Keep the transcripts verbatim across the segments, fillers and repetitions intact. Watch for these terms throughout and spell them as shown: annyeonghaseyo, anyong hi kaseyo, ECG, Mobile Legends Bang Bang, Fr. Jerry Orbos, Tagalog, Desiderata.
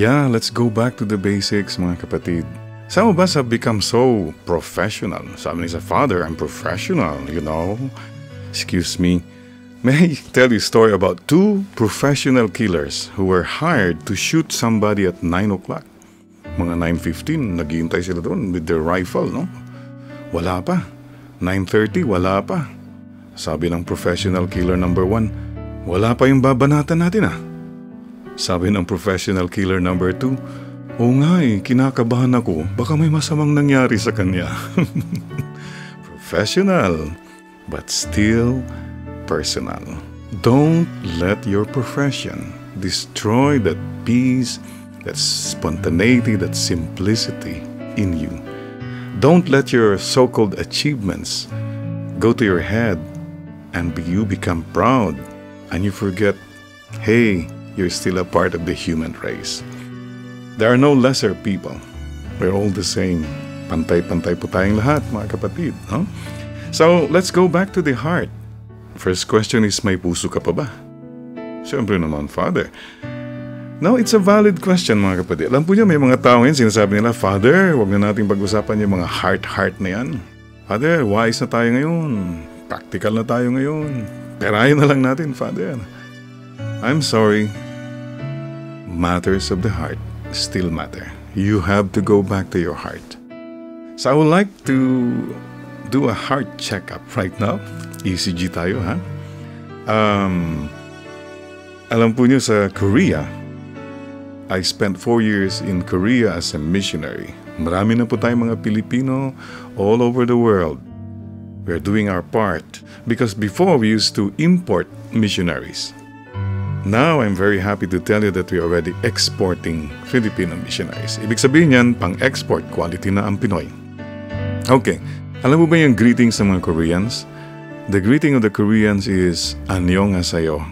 Yeah, let's go back to the basics, mga kapatid. Some of us have become so professional. Sabi ni sa father, I'm professional, you know. Excuse me. May I tell you a story about two professional killers who were hired to shoot somebody at nine o'clock. Mga nine fifteen, naghihintay sila doon with their rifle, no? Wala pa. nine thirty, wala pa. Sabi ng professional killer number one, wala pa yung babanatan natin, ah. Sabi ng professional killer number two, oo nga eh, kinakabahan ako. Baka may masamang nangyari sa kanya. Professional, but still personal. Don't let your profession destroy that peace, that spontaneity, that simplicity in you. Don't let your so-called achievements go to your head and you become proud and you forget, hey, you're still a part of the human race. There are no lesser people. We're all the same. Pantay-pantay po tayong lahat, mga kapatid. No? So, let's go back to the heart. First question is, may puso ka pa ba? Siyempre naman, Father. Now, it's a valid question, mga kapatid. Alam po niya, may mga tao ngayon, sinasabi nila, Father, huwag na natin pag-usapan yung mga heart-heart na yan. Father, wise na tayo ngayon. Practical na tayo ngayon. Perayan na lang natin, Father. I'm sorry. Matters of the heart still matter. You have to go back to your heart. So I would like to do a heart checkup right now. E C G tayo, ha? Um, alam po niyo sa Korea, I spent four years in Korea as a missionary. Marami na po tayong mga Pilipino all over the world. We're doing our part. Because before, we used to import missionaries. Now, I'm very happy to tell you that we're already exporting Filipino missionaries. Ibig sabihin yan, pang-export, quality na ang Pinoy. Okay, alam mo ba yung greeting sa mga Koreans? The greeting of the Koreans is, annyeonghaseyo.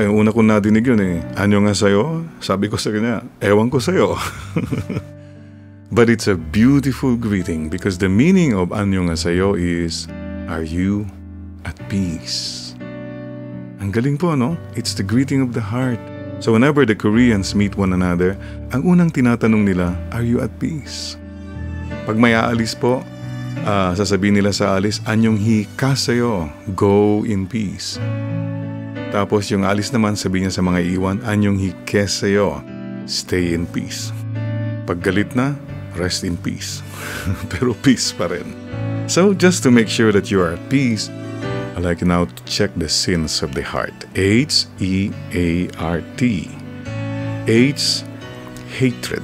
Ay, una ko nadinig yun eh, annyeonghaseyo, sabi ko sa kanya, ewan ko sa'yo. But it's a beautiful greeting because the meaning of annyeonghaseyo is, are you at peace? Ang galing po, no? It's the greeting of the heart. So whenever the Koreans meet one another, ang unang tinatanong nila, are you at peace? Pag may aalis po, uh, sasabihin nila sa alis, anyong hi kaseyo, go in peace. Tapos yung alis naman, sabihin niya sa mga iwan, anyong hi kaseyo, stay in peace. Pag galit na, rest in peace. Pero peace pa rin. So just to make sure that you are at peace, I'd like now to check the sins of the heart. H E A R T. H, hatred.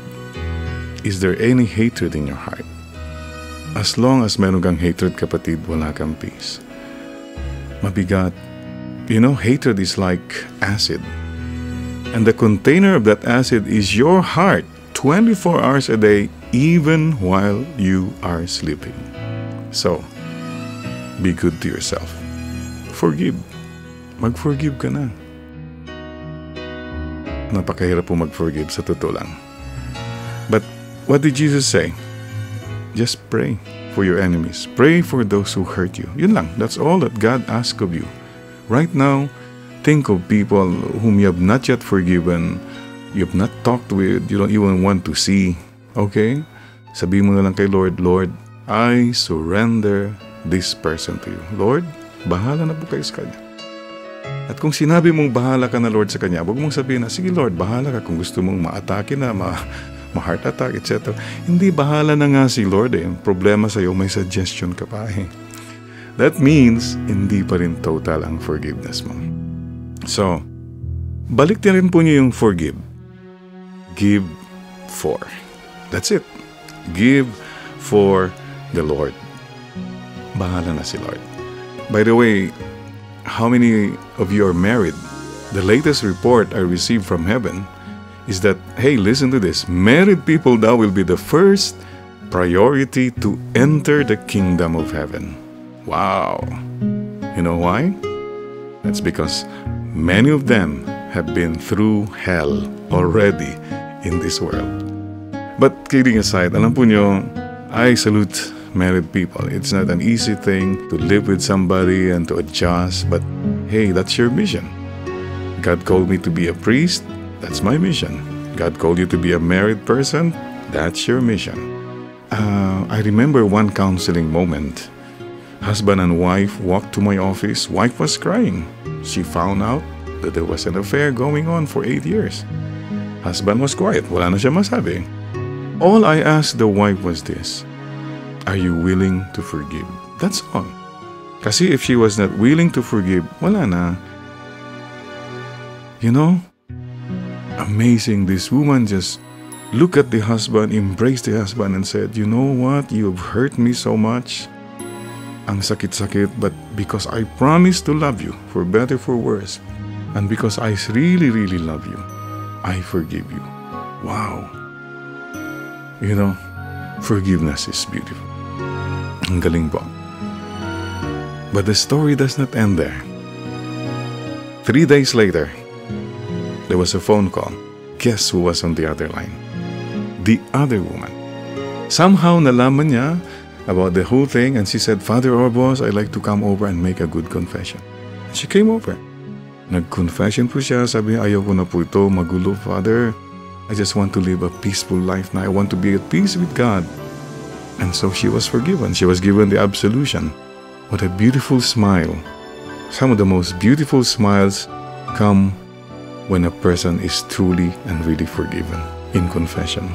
Is there any hatred in your heart? As long as meron kang hatred, kapatid, wala kang peace. Mabigat. You know, hatred is like acid. And the container of that acid is your heart, twenty-four hours a day, even while you are sleeping. So, be good to yourself. Forgive. Mag-forgive ka na. Napakahirap po mag-forgive sa totoo lang. But what did Jesus say? Just pray for your enemies. Pray for those who hurt you. Yun lang. That's all that God asks of you. Right now, think of people whom you have not yet forgiven, you have not talked with, you don't even want to see. Okay? Sabihin mo na lang kay Lord, Lord, I surrender this person to you. Lord, bahala na po kayo sa kanya. At kung sinabi mong bahala ka na, Lord, sa kanya, huwag mong sabihin na, sige, Lord, bahala ka kung gusto mong ma-atake na, ma-heart attack, et cetera. Hindi, bahala na nga si Lord eh. Problema sa'yo, may suggestion ka pa eh. That means, hindi pa rin total ang forgiveness mo. So, balik din rin po niyo yung forgive. Give for. That's it. Give for the Lord. Bahala na si Lord. By the way, how many of you are married? The latest report I received from heaven is that, hey, listen to this. Married people now will be the first priority to enter the kingdom of heaven. Wow. You know why? That's because many of them have been through hell already in this world. But kidding aside, alam po nyo, I salute married people. It's not an easy thing to live with somebody and to adjust, but hey, that's your mission. God called me to be a priest. That's my mission. God called you to be a married person. That's your mission. Uh, I remember one counseling moment. Husband and wife walked to my office. Wife was crying. She found out that there was an affair going on for eight years. Husband was quiet. Wala na siya masabi. All I asked the wife was this: are you willing to forgive? That's all. Kasi if she was not willing to forgive, wala na. You know, amazing. This woman just looked at the husband, embraced the husband, and said, you know what? You've hurt me so much. Ang sakit-sakit, but because I promised to love you, for better, for worse, and because I really, really love you, I forgive you. Wow. You know, forgiveness is beautiful. Ang galing po. But the story does not end there. Three days later, there was a phone call. Guess who was on the other line? The other woman. Somehow nalaman niya about the whole thing, and she said, Father Orbos, I'd like to come over and make a good confession. And she came over. Nag-confession po siya. Sabi, ayaw ko na po ito, magulo, Father. I just want to live a peaceful life now. I want to be at peace with God. And so she was forgiven. She was given the absolution. What a beautiful smile. Some of the most beautiful smiles come when a person is truly and really forgiven in confession.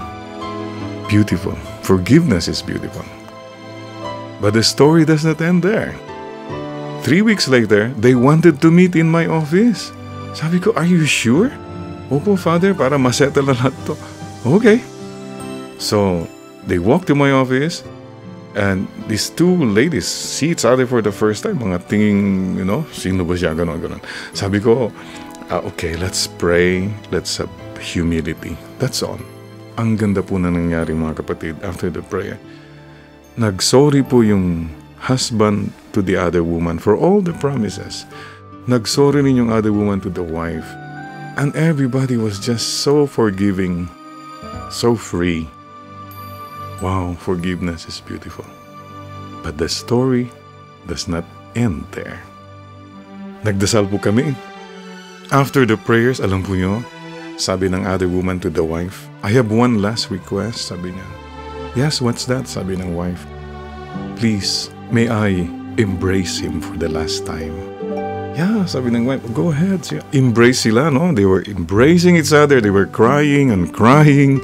Beautiful. Forgiveness is beautiful. But the story does not end there. Three weeks later, they wanted to meet in my office. Sabi ko, are you sure? Opo, Father, para masettle na lahat to. Okay. So they walked to my office, and these two ladies see each other for the first time. Mga tingin, you know, sino ba siya, ganon, ganon. Sabi ko, Uh, okay, let's pray. Let's have humility. That's all. Ang ganda po na nangyari, mga kapatid, after the prayer. Nag-sorry po yung husband to the other woman for all the promises. Nag-sorry rin yung other woman to the wife. And everybody was just so forgiving, so free. Wow, forgiveness is beautiful. But the story does not end there. Nagdasal po kami. After the prayers, alam po nyo, sabi ng other woman to the wife, I have one last request, sabi niya. Yes, what's that? Sabi ng wife. Please, may I embrace him for the last time? Yeah, sabi ng wife, go ahead. Embrace sila, no? They were embracing each other. They were crying and crying.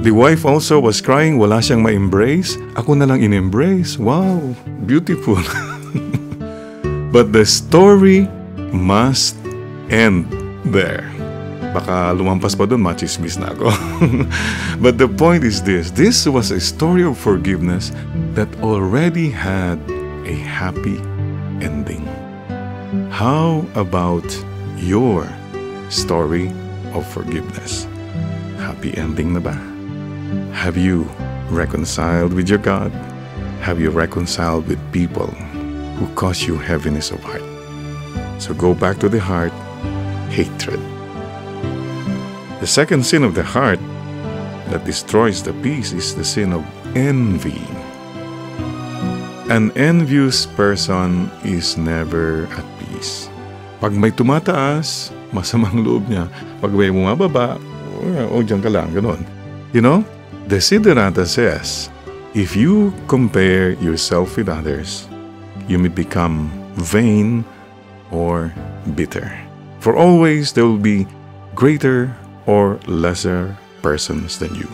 The wife also was crying. Wala siyang ma-embrace. Ako na lang in-embrace. Wow, beautiful. But the story must end there. Baka lumampas pa dun, machismis na ako. But the point is this. This was a story of forgiveness that already had a happy ending. How about your story of forgiveness? Happy ending na ba? Have you reconciled with your God? Have you reconciled with people who cause you heaviness of heart? So go back to the heart. Hatred. The second sin of the heart that destroys the peace is the sin of envy. An envious person is never at peace. Pag may tumataas, masamang loob niya. Pag may bumababa, oh, dyan ka lang, ganun. You know, Desiderata says, if you compare yourself with others, you may become vain or bitter. For always there will be greater or lesser persons than you.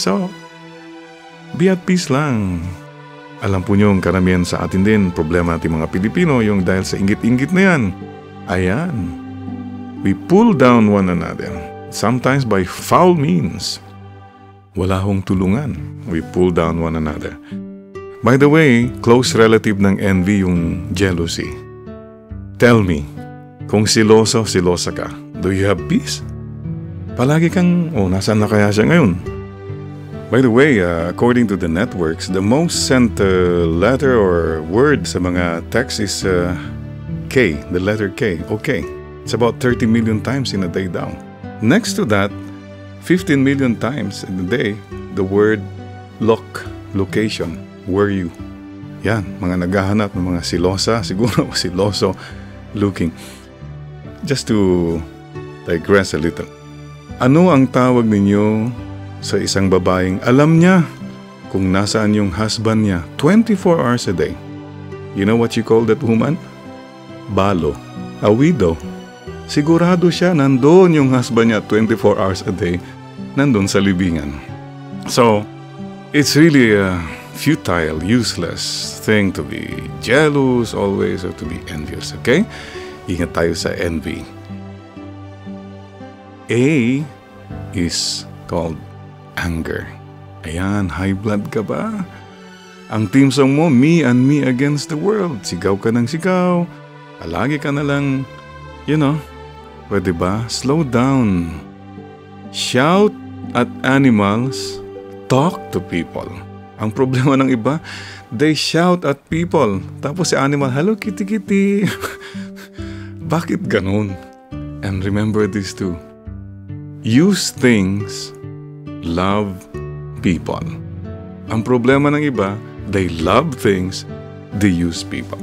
So, be at peace lang. Alam po nyo, karamihan sa atin din, problema natin mga Pilipino, yung dahil sa inggit-inggit na yan. Ayan. We pull down one another, sometimes by foul means. Wala hong tulungan. We pull down one another. By the way, close relative ng envy, yung jealousy. Tell me, kung siloso, silosa ka, do you have peace? Palagi kang, oh, nasaan na kaya siya ngayon? By the way, uh, according to the networks, the most sent uh, letter or word sa mga text is uh, K, the letter K. Okay. It's about thirty million times in a day down. Next to that, fifteen million times in a day, the word loc, location, where you. Yan, mga naghahanap ng mga silosa, siguro siloso looking. Just to digress a little, Ano ang tawag ninyo sa isang babaeng alam niya kung nasaan yung husband niya twenty-four hours a day? You know what you call that woman? Balo. A widow. Sigurado siya nandun yung husband niya twenty-four hours a day, nandun sa libingan. So, it's really a futile, useless thing to be jealous always or to be envious, okay? Ingat tayo sa envy. A is called anger. Ayan, high blood ka ba? Ang team song mo, me and me against the world. Sigaw ka ng sigaw. Alagi ka na lang, you know. Pwede ba? Slow down. Shout at animals. Talk to people. Ang problema ng iba, they shout at people. Tapos si animal, hello kitty kitty. Bakit ganun? And remember this too. Use things, love people. Ang problema ng iba, they love things, they use people.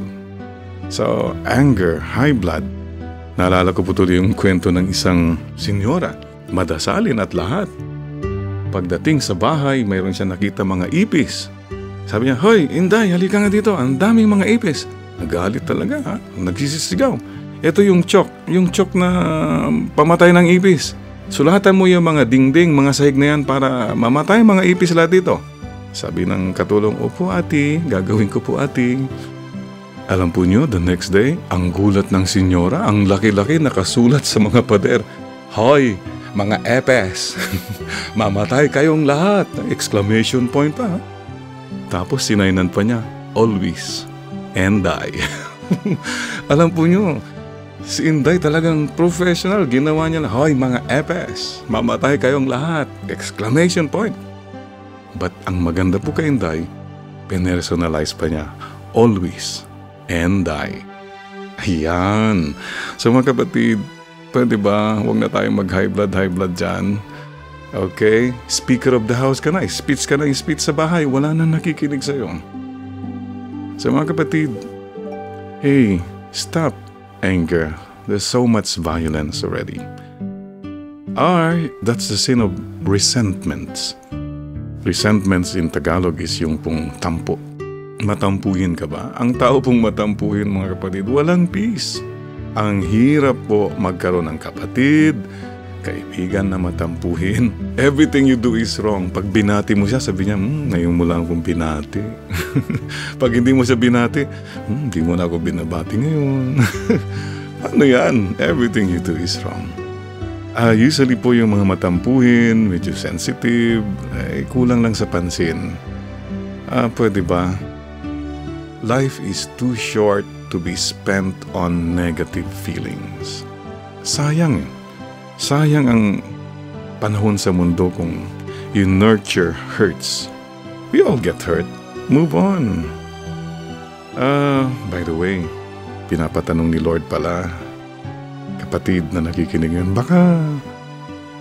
So, anger, high blood. Naalala ko po tuloy yung kwento ng isang senyora, madasalin at lahat. Pagdating sa bahay, mayroon siya nakita mga ipis. Sabi niya, "Hoy, Inday, halika nga dito, ang daming mga ipis." Nagalit talaga, ha? Nagsisisigaw. Ito yung chok, yung chok na pamatay ng ipis. Sulatan mo yung mga dingding, mga sahig na yan para mamatay mga ipis lahat dito. Sabi ng katulong, "Opo ate, gagawin ko po ate." Alam po nyo, the next day, ang gulat ng senyora, ang laki-laki nakasulat sa mga pader. "Hoy, mga epes, mamatay kayong lahat!" Exclamation point pa. Tapos sinainan pa niya, "Always, Inday." Alam po nyo, si Inday talagang professional. Ginawa niya na, "Hoy mga epes, mamatay kayong lahat!" Exclamation point. But ang maganda po kay Inday, pinersonalize pa niya, "Always, Inday." Ayan. So mga kapatid, pwede ba? Huwag na tayong mag-high blood, high blood dyan. Okay? Speaker of the house ka na. Speech ka na, speech sa bahay. Wala na nakikinig sa'yo. So mga kapatid, hey, stop anger. There's so much violence already. R, that's the sin of resentments. Resentments in Tagalog is yung pong tampo. Matampuhin ka ba? Ang tao pong matampuhin, mga kapatid, walang peace. Ang hirap po magkaroon ng kapatid, kaibigan na matampuhin. Everything you do is wrong. Pag binati mo siya, sabi niya, hmm, ngayon mo lang akong binati. Pag hindi mo siya binati, hmm, hindi mo na ako binabati ngayon. Ano yan? Everything you do is wrong. Uh, usually po yung mga matampuhin, medyo sensitive, eh, kulang lang sa pansin. Ah, pwede ba? Life is too short to be spent on negative feelings. Sayang. Sayang ang panahon sa mundo kung you nurture hurts. We all get hurt. Move on. Ah, uh, by the way, pinapatanong ni Lord pala, kapatid na nakikinig yun, baka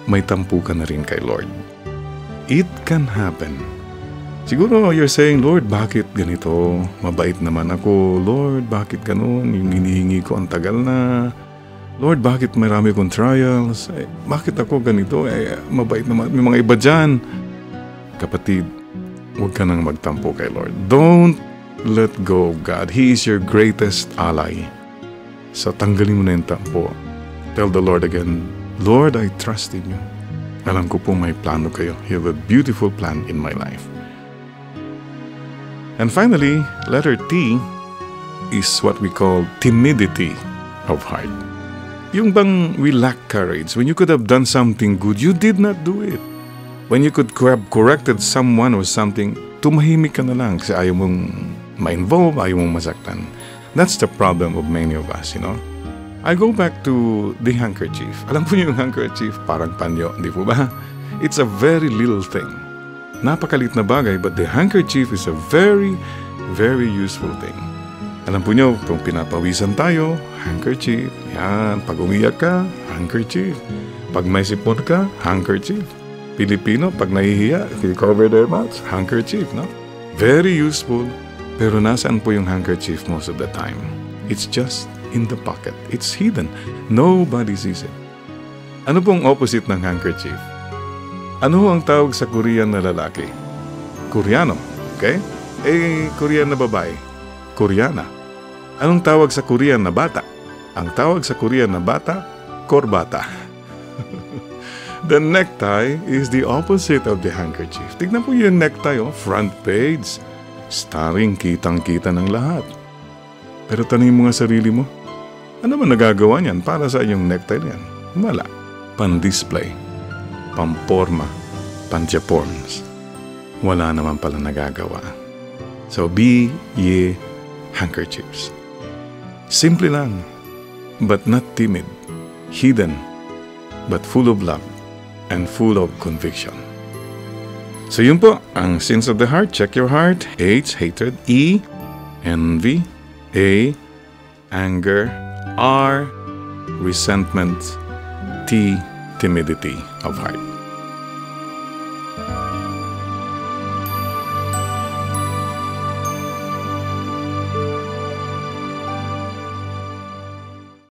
may tampo ka na rin kay Lord. It can happen. Siguro you're saying, "Lord, bakit ganito? Mabait naman ako. Lord, bakit ganun? Yung hinihingi ko ang tagal na. Lord, bakit marami kong trials? Eh, bakit ako ganito? Eh, mabait naman. May mga iba dyan." Kapatid, huwag ka nang magtampo kay Lord. Don't let go of God. He is your greatest ally. So, tanggalin mo na yung tampo. Tell the Lord again, "Lord, I trust in you. Alam ko po may plano kayo. You have a beautiful plan in my life." And finally, letter T is what we call timidity of heart. Yung bang we lack courage. When you could have done something good, you did not do it. When you could have corrected someone or something, tumahimik ka na lang kasi ayaw mong ma-involve, ayaw mong masaktan. That's the problem of many of us, you know. I go back to the handkerchief. Alam po niyo yung handkerchief, parang panyo, di po ba? It's a very little thing. Napakalit na bagay, but the handkerchief is a very, very useful thing. Alam po nyo, kung pinapawisan tayo, handkerchief. Yan, pag umiyak ka, handkerchief. Pag may sipon ka, handkerchief. Pilipino, pag nahihiya, they cover their mouths, handkerchief, no? Very useful, pero nasaan po yung handkerchief most of the time? It's just in the pocket. It's hidden. Nobody sees it. Ano pong opposite ng handkerchief? Ano ang tawag sa Korean na lalaki? Koreano, okay? Eh, Korean na babae? Koreana. Anong tawag sa Korean na bata? Ang tawag sa Korean na bata, korbata. The necktie is the opposite of the handkerchief. Tignan po yung necktie, oh, front page. Starring, kitang-kita ng lahat. Pero tanungin mo nga sarili mo, ano man nagagawa niyan para sa iyong necktie niyan? Wala. Pan-display, pamporma, pan-Japons. Wala naman pala nagagawa. So, be ye handkerchiefs. Simple lang, but not timid. Hidden, but full of love and full of conviction. So, yun po, ang sins of the heart. Check your heart. H, hatred. E, envy. A, anger. R, resentment. T, timidity of heart.